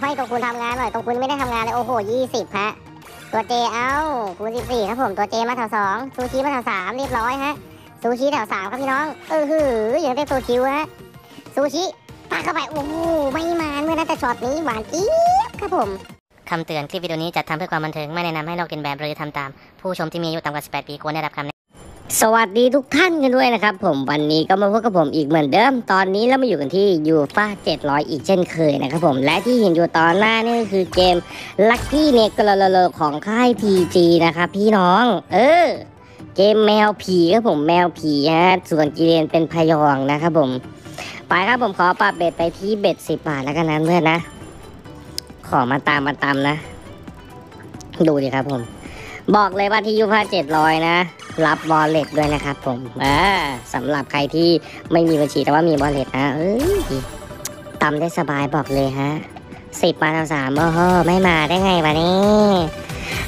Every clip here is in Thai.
ให้ตัวคุณทำงานหน่อยตัวคุณไม่ได้ทำงานเลยโอ้โห20ฮะตัวเจเอาคูณ14ครับผมตัวเจมาแถว2ซูชิมาแถว3เรียบร้อยฮะซูชิแถว3ครับพี่น้องอย่างได้ตัวคิวฮะซูชิปาเข้าไปโอ้โหไม่มาเมื่อน่าจะช็อตนี้หวานจี๊บครับผมคำเตือนคลิปวิดีโอนี้จัดทำเพื่อความบันเทิงไม่แนะนำให้ลอกเลียนแบบหรือทำตามผู้ชมที่มีอายุต่ำกว่า18ปีควรได้รับคำแนะนำสวัสดีทุกท่านกันด้วยนะครับผมวันนี้ก็มาพบกับผมอีกเหมือนเดิมตอนนี้เรามาอยู่กันที่ยูฟ่า700อีกเช่นเคยนะครับผมและที่เห็นอยู่ตอนหน้านี่คือเกม Lucky Negro ของค่าย PG นะครับพี่น้องเกมแมวผีครับผมแมวผีฮะส่วนกิเลนเป็นพยองนะครับผมไปครับผมขอปรับเบ็ดไปที่เบ็ด10 บาทแล้วกันนะเพื่อนนะขอมาตามนะดูดิครับผมบอกเลยว่าที่ยูฟ่า700นะรับวอลเล็ตด้วยนะครับผมสำหรับใครที่ไม่มีบัญชีแต่ว่ามีวอลเล็ตนะตำได้สบายบอกเลยฮะ10 มา 3โอ้โหไม่มาได้ไงวะนี่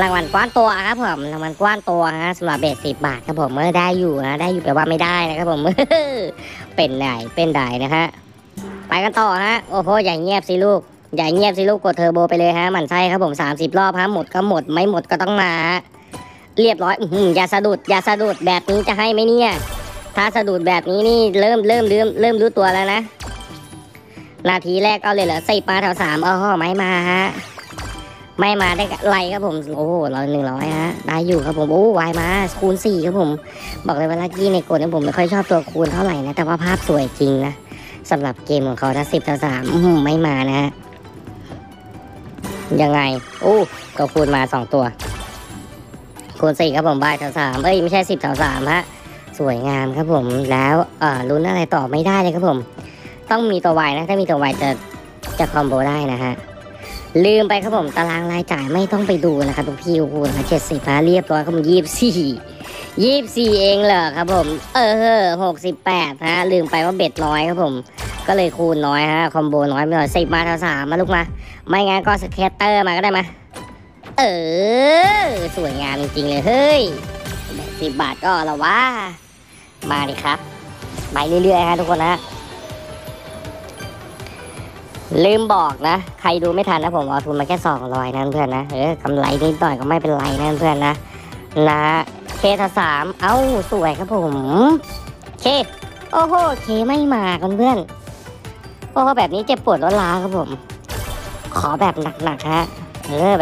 รางวัลกว้านตัวครับผมรางวัลกว้านตัวฮะสำหรับเบส10 บาทครับผมได้อยู่นะได้อยู่แปลว่าไม่ได้นะครับผมเป็นไหนเป็นได้นะฮะไปกันต่อฮะโอ้โหอย่าเงียบสิลูกกดเทอร์โบไปเลยฮะหมั่นไส้ครับผม30 รอบฮะหมดก็หมดไม่หมดก็ต้องมาเรียบร้อยอย่าสะดุดแบบนี้จะให้ไหมเนี่ยถ้าสะดุดแบบนี้นี่เริ่มรู้ตัวแล้วนะนาทีแรกก็เลยเหรอ4 ปลาแถว 3อ้อไม่มาฮะไม่มาได้ไรครับผมโอ้โห100ฮะได้อยู่ครับผมโอ้วายมาคูณ 4ครับผมบอกเลยว่าลัคกี้ในกดนะผมไม่ค่อยชอบตัวคูณเท่าไหร่นะแต่ว่าภาพสวยจริงนะสำหรับเกมของเขาถ้า10 แถว 3ไม่มานะฮะยังไงโอ้ก็คูณมา2 ตัวคูณ 4ครับผมบ่ายแถว 3ไม่ใช่10 แถว 3ฮะสวยงามครับผมแล้วลุ้นอะไรต่อไม่ได้เลยครับผมต้องมีตัววายนะถ้ามีตัววายจะคอมโบได้นะฮะลืมไปครับผมตารางรายจ่ายไม่ต้องไปดูนะครับทุกพี่คูณมา70ฮะเรียบร้อยครับผม24เองเหรอครับผม68ฮะลืมไปว่าเบ็ดน้อยครับผมก็เลยคูณน้อยฮะคอมโบน้อยไปหน่อย10 มา 3มาลูกมาไม่งั้นก็สเก็ตเตอร์มาก็ได้มาสวยงามจริงๆเลยเฮ้ย10 บาทก็แล้ววะมาดิครับไปเรื่อยๆฮะทุกคนนะลืมบอกนะใครดูไม่ทันนะผมเอาทุนมาแค่200นะเพื่อนนะกำไรนิดหน่อยก็ไม่เป็นไรนะเพื่อนนะเค 3เอ้าสวยครับผมเคโอ้โหเคไม่มากันเพื่อนโอ้โหแบบนี้เจ็บปวดร้อนล้าครับผมขอแบบหนักๆฮะ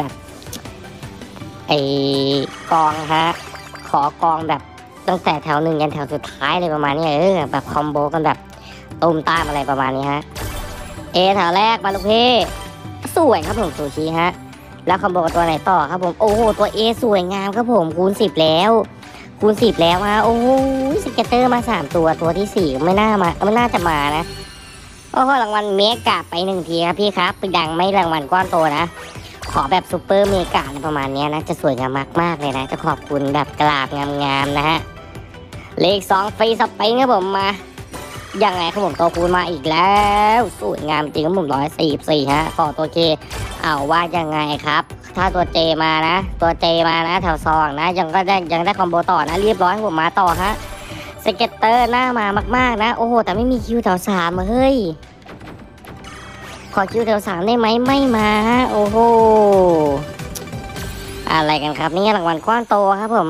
แบบไอ้กองฮะขอกองแบบตั้งแต่แถว 1ยันแถวสุดท้ายเลยประมาณนี้แบบคอมโบกันแบบตุ้มตามอะไรประมาณนี้ฮะแถวแรกมาลูกพี่สวยครับผมซูชิฮะแล้วคอมโบกับตัวไหนต่อครับผมโอ้โหตัวเอสวยงามครับผมคูณ 10แล้วคูณ 10แล้วฮะโอ้โหสเก็ตเตอร์มา3 ตัวตัวที่ 4ไม่น่ามาไม่น่าจะมานะโอ้โหรางวัลเมกะไป1 ทีครับพี่ครับไปดังไม่รางวัลก้อนโตนะขอแบบซูเปอร์เมกาประมาณนี้นะจะสวยงามมากๆเลยนะจะขอบคุณแบบกราบงามๆนะฮะเลข2ฟรีสไปครับผมมายังไงครับผมตัวคูณมาอีกแล้วสวยงามจริงครับผม144ฮะขอตัวเคเอาว่ายังไงครับถ้าตัวเจมานะแถว2นะยังได้คอมโบต่อนะเรียบร้อยผมมาต่อฮะสเก็ตเตอร์หน้ามามากๆนะโอ้โหแต่ไม่มีคิวแถว3เฮ้ยขอคิวแถว3ได้ไหมไม่มาฮะโอ้โหอะไรกันครับนี่รางวัลกว้างโตครับผม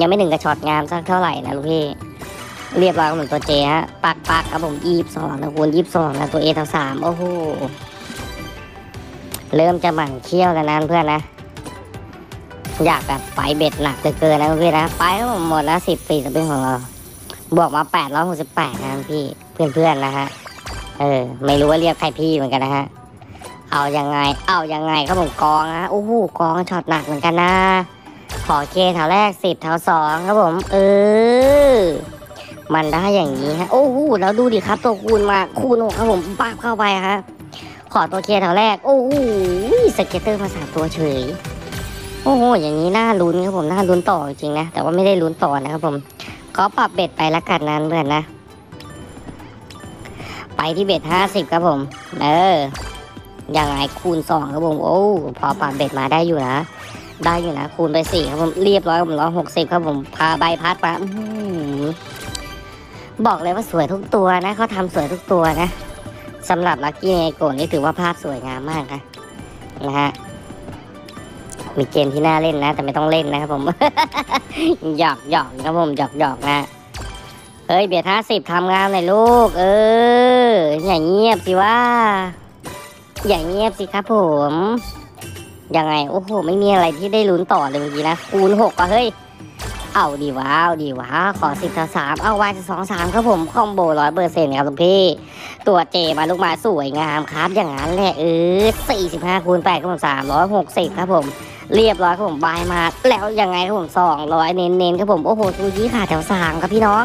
ยังไม่ถึงกระชอตงามสักเท่าไหร่นะลูกพี่เรียบร้อยครับผมตัวเจฮะปักครับผม22นะคูณ 22นะตัวเอแถว 3โอ้โหเริ่มจะหมั่นเคี้ยวกันนะเพื่อนนะอยากแบบไปเบ็ดหนักเกินนะลูกพี่นะไปครับผมหมดแล้ว10 ปีจะเป็นของเราบวกมา868นะพี่เพื่อนนะฮะไม่รู้ว่าเรียกใครพี่เหมือนกันนะฮะเอายังไงครับผมกองฮะโอ้โหกองช็อตหนักเหมือนกันนะขอเคแถวแรก10 แถว 2ครับผมมันได้อย่างนี้ฮะโอ้โหแล้วดูดิครับตัวคูณมาคูณ 6ครับผมปาบเข้าไปฮะขอตัวเคแถวแรกโอ้โหสเก็ตเตอร์มา3 ตัวเฉยโอ้โหอย่างนี้น่าลุ้นครับผมน่าลุ้นต่อจริงนะแต่ว่าไม่ได้ลุ้นต่อนะครับผมขอปรับเบ็ดไปละกันนั้นเพื่อนนะไปที่เบ็ด50ครับผมยังไงคูณ 2ครับผมโอ้พอปรับเบ็ดมาได้อยู่นะคูณไป4ครับผมเรียบร้อยผม160ครับผมพาใบพัดมาบอกเลยว่าสวยทุกตัวนะเขาทำสวยทุกตัวนะ สำหรับลัคกี้เนโกะนี่ถือว่าภาพสวยงามมากนะฮะมีเกมที่น่าเล่นนะแต่ไม่ต้องเล่นนะครับผม หยอกหยอกครับผมหยอกหยอกนะเฮ้ยเบียร์50ทำงานหน่อยลูกอย่าเงียบสิว่าอย่าเงียบสิครับผมยังไงโอ้โหไม่มีอะไรที่ได้ลุ้นต่อเลยเมื่อกี้นะคูณ6อ่ะเฮ้ยเอาดีว้าวดีว้าวขอ10 3เอาวาย2 3ครับผมคอมโบ100%ครับคุณพี่ตัวเจมาลูกมาสวยงามครับอย่างนั้นแหละ45 คูณ 8ครับผม360ครับผมเรียบร้อยครับผมบายมาแล้วยังไงครับผม200เน้นๆครับผมโอ้โหซูจิขาแถว3ครับพี่น้อง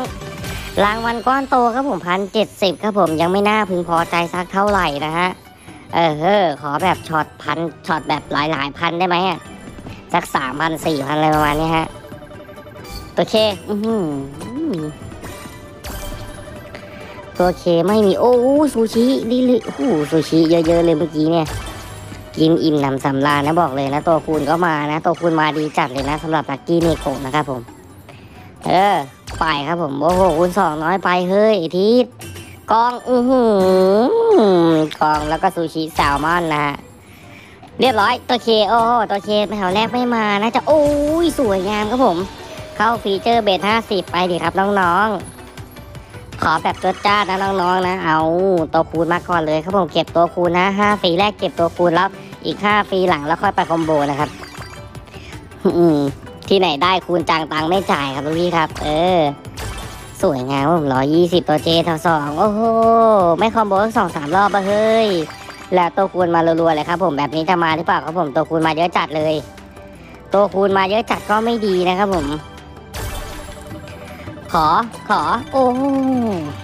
รางวัลก้อนโตครับผม1,070ครับผมยังไม่น่าพึงพอใจสักเท่าไหร่นะฮะขอแบบช็อตพันช็อตแบบหลายพันได้ไหมฮะสัก3,000 4,000อะไรประมาณนี้ฮะตัวเคตัวเคไม่มีโอ้ซูชิดีเลยโอ้ซูชิเยอะๆเลยเมื่อกี้เนี่ยกินอิ่มหนำสำราญนะบอกเลยนะตัวคูณก็มานะตัวคูณมาดีจัดเลยนะสำหรับลัคกี้เนโกะนะครับผมไปครับผมโอ้โหคูณ 2น้อยไปเฮ้ยทีกองกองแล้วก็ซูชิแซลมอนนะฮะเรียบร้อยตัวเคโอ้ตัวเคแถวแรกไม่มานะจะโอ้ยสวยงามครับผมเข้าฟีเจอร์เบท50ไปดิครับน้องๆขอแบบจ้าๆนะน้องๆนะเอาตัวคูณมาก่อนเลยครับผมเก็บตัวคูณนะ5ฟรีแรกเก็บตัวคูณแล้วอีก5ฟรีหลังแล้วค่อยไปคอมโบนะครับที่ไหนได้คูณจังตังไม่จ่ายครับพี่ครับสวยงามผม120ตัวเจท2โอ้โหไม่คอมโบ2-3รอบเฮ้ยแล้วตัวคูณมารัวๆเลยครับผมแบบนี้จะมาหรือเปล่าครับผมตัวคูณมาเยอะจัดเลยตัวคูณมาเยอะจัดก็ไม่ดีนะครับผมขอโอ้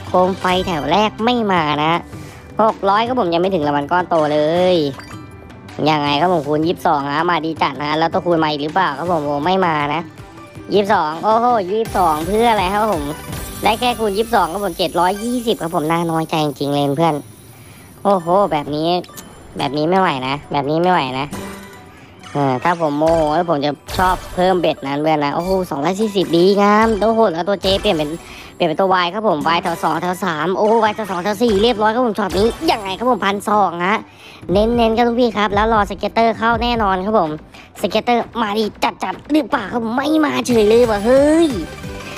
โคมไฟแถวแรกไม่มานะ600ครับผมยังไม่ถึงรางวัลก้อนโตเลยยังไงครับผมคูณ 22นะมาดีจัดนะแล้วตัวคูณมาอีกหรือเปล่าครับผมโอ้ไม่มานะ22โอ้โห22เพื่ออะไรครับผมได้แค่คูณ 22ครับผม720ครับผมน่าน้อยใจจริงๆเลยเพื่อนโอ้โหแบบนี้ไม่ไหวนะแบบนี้ไม่ไหวนะถ้าผมโมโหแล้วผมจะชอบเพิ่มเบ็ดนั้นเพื่อนนะโอ้โห240ดีงามโอ้โหแล้วตัวเจเปลี่ยนเป็นตัววายครับผมวายแถว 2 แถว 3โอ้วายแถว 2 แถว 4เรียบร้อยครับผมช็อตนี้ยังไงครับผม1,200ฮะเน้นครับทุกพี่ครับแล้วรอสเก็ตเตอร์เข้าแน่นอนครับผมสเก็ตเตอร์มาดีจัดหรือเปล่าครับผมไม่มาเฉยเลยว่ะเฮ้ย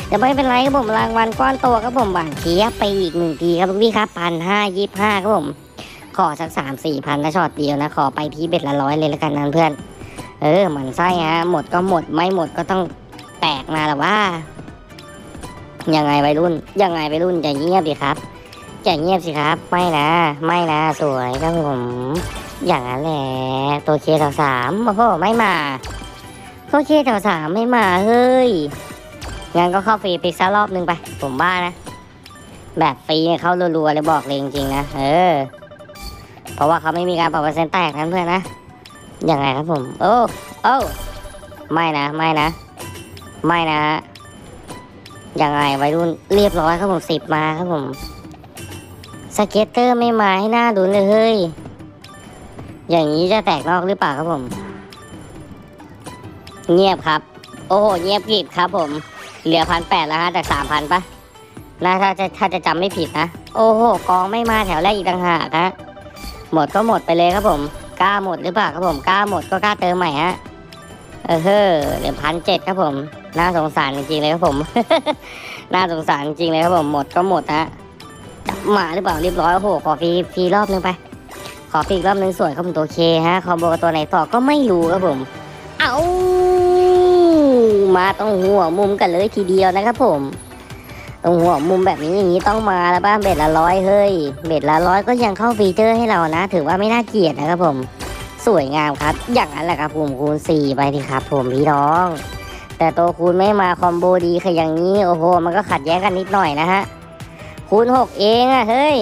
แต่ไม่เป็นไรครับผมรางวัลก้อนโตครับผมหวานเจี๊ยบไปอีก1ทีครับทุกพี่ครับ1,525ครับผมขอสัก3-4 พันนะช็อตเดียวนะขอไปที่เบ็ดละ 100เลยแล้วกันนะเพื่อนมันไส้ฮะหมดก็หมดไม่หมดก็ต้องแตกมาหรอว่ายังไงวัยรุ่นจะเงียบดิครับจะเงียบสิครับไม่นะสวยครับผมอย่างนั้นแหละตัวเคแถว 3โอ้โหไม่มาตัวเคแถว 3ไม่มาเฮ้ยงั้นก็เข้าฟรีปิกซะรอบนึงไปผมบ้านะแบบฟรีเข้ารัวๆเลยบอกเลยจริงๆนะเพราะว่าเขาไม่มีการปรับเปอร์เซ็นต์แตกนั้นเพื่อนนะยังไงครับผมโอ้ไม่นะยังไงวัยรุ่นเรียบร้อยครับผม10มาครับผมสเก็ตเตอร์ไม่มาให้หน้าดุนเลยเฮ้ยอย่างนี้จะแตกนอกหรือเปล่าครับผมเงียบครับโอ้โหเงียบกริบครับผมเหลือ1,800แล้วฮะจาก3,000ปะน่าถ้าจะจำไม่ผิดนะโอ้โหกองไม่มาแถวแรกอีกต่างหากฮะหมดก็หมดไปเลยครับผมกล้าหมดหรือเปล่าครับผมกล้าหมดก็กล้าเติมใหม่ฮะเดี๋ยว1,700ครับผมน่าสงสารจริงๆเลยครับผม น่าสงสารจริงเลยครับผมหมดก็หมดฮะมาหรือเปล่าเรียบร้อยโอ้โหขอฟรีรอบนึงไปขอฟรีรอบนึงสวยครับผมตัวเคฮะคอมโบกับตัวไหนต่อก็ไม่รู้ครับผมเอามาต้องหัวมุมกันเลยทีเดียวนะครับผมตรงหัวมุมแบบนี้อย่างนี้ต้องมาแล้วบ้างเบ็ดละ 100เฮ้ยเบ็ดละ 100ก็ยังเข้าฟีเจอร์ให้เรานะถือว่าไม่น่าเกลียดนะครับผมสวยงามครับอย่างนั้นแหละครับผมคูณ 4ไปดิครับผมพี่น้องแต่ตัวคูณไม่มาคอมโบดีคืออย่างนี้โอ้โหมันก็ขัดแย้งกันนิดหน่อยนะฮะคูณ 6เองอะเฮ้ย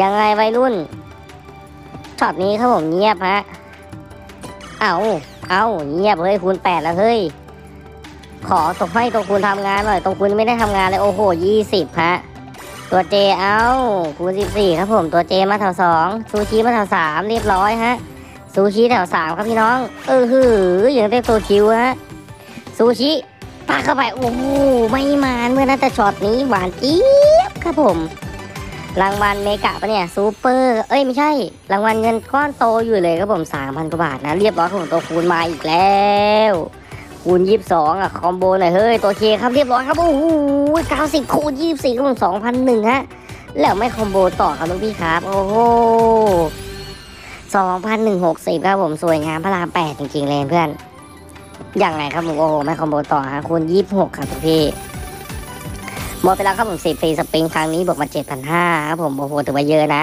ยังไงวัยรุ่นช็อตนี้ครับผมเงียบฮะเอาเงียบเฮ้ยคูณ 8แล้วเฮ้ยขอส่งให้ตัวคุณทำงานหน่อยตัวคุณไม่ได้ทำงานเลยโอ้โห20ฮะตัวเจเอาคูณ 14ครับผมตัวเจมาแถว 2ซูชิมาแถว 3เรียบร้อยฮะซูชิแถว 3ครับพี่น้องยังได้ตัวคิวฮะซูชิปาเข้าไปโอ้โหไม่มาเมื่อนั้นแต่ช็อตนี้หวานเจี๊ยบครับผม รางวัลเมกะปะเนี่ยซูเปอร์เอ้ยไม่ใช่รางวัลเงินก้อนโตอยู่เลยครับผม 3,000 กว่าบาทนะเรียบร้อยของตัวคูณมาอีกแล้วคูณ22อ่ะคอมโบหน่อยเฮ้ยตัวเคครับเรียบร้อยครับโอ้โห90คูณ24ครับผม 2,100 ฮะแล้วไม่คอมโบต่อครับลูกพี่ครับโอ้โห 2,160 ครับผมสวยงามพระราม8จริงๆเลยเพื่อนอย่างไรครับผมโอ้โหไม่คอมโบต่อฮะคูณ26ครับพี่หมดไปแล้วครับผม10ฟรีสปริงครั้งนี้บวกมา 7,500 ครับผมโอ้โหถือว่าเยอะนะ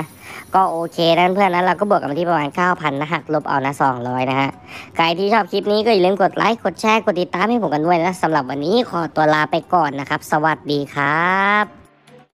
ก็โอเคนั่นเพื่อนนะเราก็บวกกันมาที่ประมาณ 9,000 นะหักลบเอานะ200นะฮะใครที่ชอบคลิปนี้ก็อย่าลืมกดไลค์กดแชร์กดติดตามให้ผมกันด้วยนะสำหรับวันนี้ขอตัวลาไปก่อนนะครับสวัสดีครับ